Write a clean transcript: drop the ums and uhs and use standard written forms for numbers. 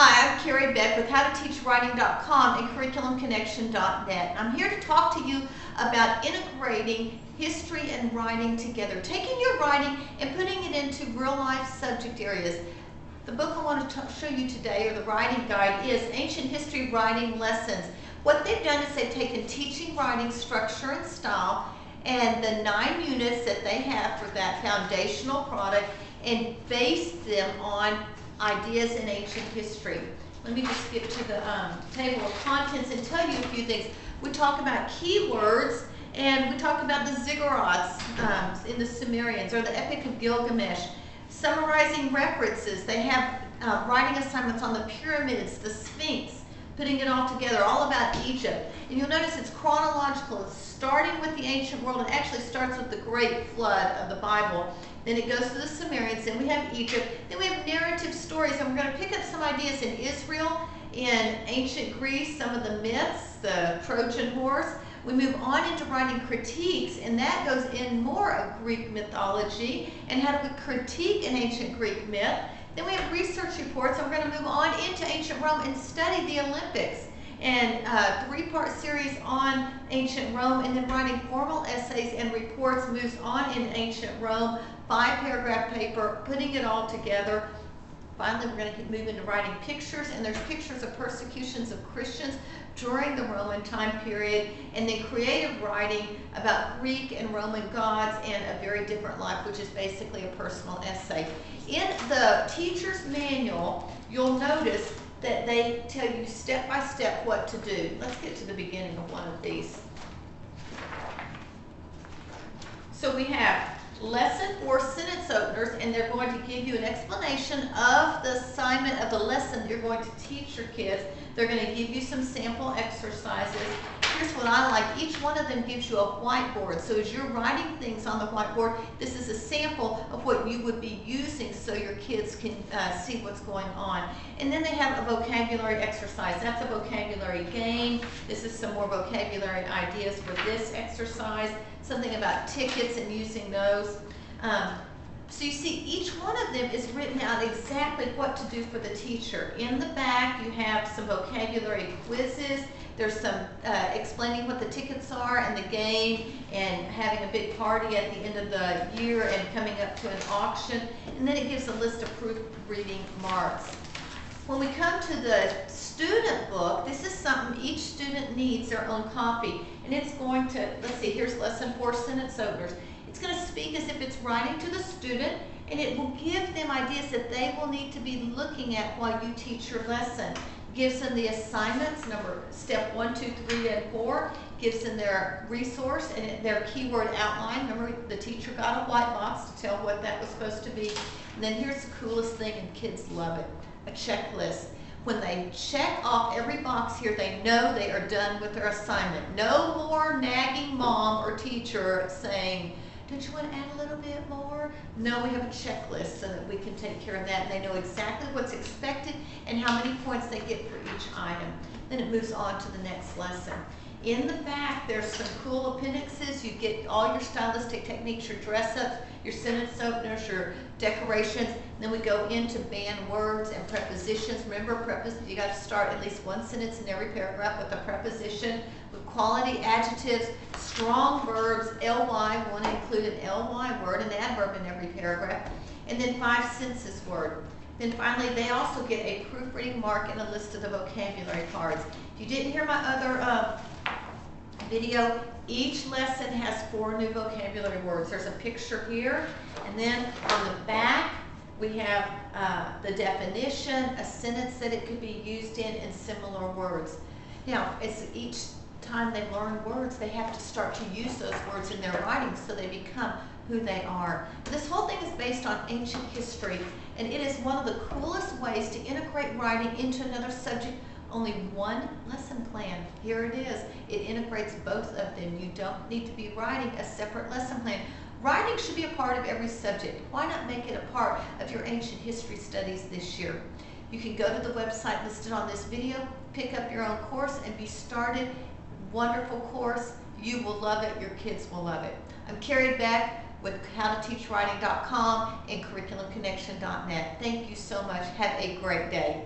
Hi, I'm Carrie Beck with HowToTeachWriting.com and CurriculumConnection.net. I'm here to talk to you about integrating history and writing together, taking your writing and putting it into real-life subject areas. The book I want to show you today, or the writing guide, is Ancient History Writing Lessons. What they've done is they've taken teaching writing structure and style and the 9 units that they have for that foundational product and based them on ideas in ancient history. Let me just skip to the table of contents and tell you a few things. We talk about keywords, and we talk about the ziggurats in the Sumerians, or the Epic of Gilgamesh. Summarizing references. They have writing assignments on the pyramids, the Sphinx, putting it all together, all about Egypt. And you'll notice it's chronological. It's starting with the ancient world. It actually starts with the great flood of the Bible. Then it goes to the Sumerians, then we have Egypt, then we have narrative stories, and we're going to pick up some ideas in Israel, in ancient Greece, some of the myths, the Trojan horse. We move on into writing critiques, and that goes in more of Greek mythology, and how do we critique an ancient Greek myth. Then we have research reports, and we're going to move on into ancient Rome and study the Olympics, and a 3-part series on ancient Rome, and then writing formal essays and reports moves on in ancient Rome, 5-paragraph paper, putting it all together. Finally, we're going to move into writing pictures, and there's pictures of persecutions of Christians during the Roman time period, and then creative writing about Greek and Roman gods and a very different life, which is basically a personal essay. In the teacher's manual, you'll notice that they tell you step by step what to do. Let's get to the beginning of one of these. So we have lesson 4 sentence openers, and they're going to give you an explanation of the assignment of the lesson you're going to teach your kids. They're going to give you some sample exercises. Here's what I like. Each one of them gives you a whiteboard. So as you're writing things on the whiteboard, this is a sample of what you would be using so your kids can see what's going on. And then they have a vocabulary exercise. That's a vocabulary game. This is some more vocabulary ideas for this exercise. Something about tickets and using those. So you see, each one of them is written out exactly what to do for the teacher. In the back, you have some vocabulary quizzes. There's some explaining what the tickets are and the game and having a big party at the end of the year and coming up to an auction. And then it gives a list of proofreading marks. When we come to the student book, this is something each student needs their own copy. And it's going to, let's see, here's lesson 4 sentence openers. It's going to speak as if it's writing to the student, and it will give them ideas that they will need to be looking at while you teach your lesson. Gives them the assignments, step 1, 2, 3, and 4. Gives them their resource and their keyword outline. Remember, the teacher got a white box to tell what that was supposed to be. And then here's the coolest thing, and kids love it, a checklist. When they check off every box here, they know they are done with their assignment. No more nagging mom or teacher saying, "Don't you want to add a little bit more?" No, we have a checklist so that we can take care of that, and they know exactly what's expected and how many points they get for each item. Then it moves on to the next lesson. In the back, there's some cool appendices. You get all your stylistic techniques, your dress-ups, your sentence openers, your decorations. Then we go into banned words and prepositions. Remember, you got to start at least one sentence in every paragraph with a preposition, with quality adjectives, strong verbs, ly. We want to include an ly word, an adverb in every paragraph, and then 5 senses word. Then finally, they also get a proofreading mark and a list of the vocabulary cards. If you didn't hear my other video, each lesson has 4 new vocabulary words. There's a picture here, and then on the back we have the definition, a sentence that it could be used in, and similar words. Now, it's each time they learn words, they have to start to use those words in their writing so they become who they are. This whole thing is based on ancient history, and it is one of the coolest ways to integrate writing into another subject. Only one lesson plan. Here it is. It integrates both of them. You don't need to be writing a separate lesson plan. Writing should be a part of every subject. Why not make it a part of your ancient history studies this year? You can go to the website listed on this video, pick up your own course, and be started. Wonderful course. You will love it. Your kids will love it. I'm Carrie Beck with HowToTeachWriting.com and CurriculumConnection.net. Thank you so much. Have a great day.